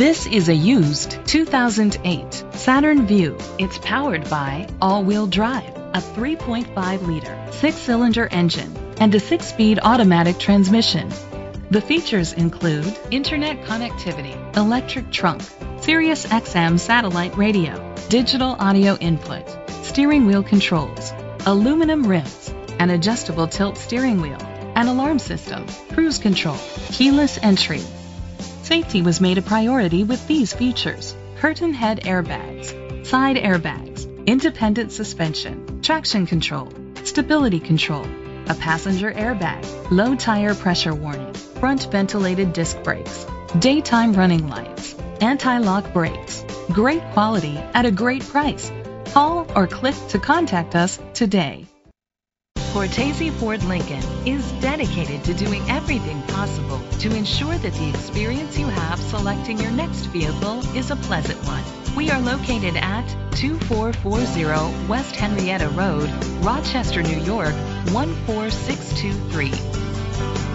This is a used 2008 Saturn VUE. It's powered by all-wheel drive, a 3.5-liter 6-cylinder engine, and a 6-speed automatic transmission. The features include internet connectivity, electric trunk, Sirius XM satellite radio, digital audio input, steering wheel controls, aluminum rims, an adjustable tilt steering wheel, an alarm system, cruise control, keyless entry. Safety was made a priority with these features: curtain head airbags, side airbags, independent suspension, traction control, stability control, a passenger airbag, low tire pressure warning, front ventilated disc brakes, daytime running lights, anti-lock brakes. Great quality at a great price. Call or click to contact us today. Cortese Ford Lincoln is dedicated to doing everything possible to ensure that the experience you have selecting your next vehicle is a pleasant one. We are located at 2440 West Henrietta Road, Rochester, New York, 14623.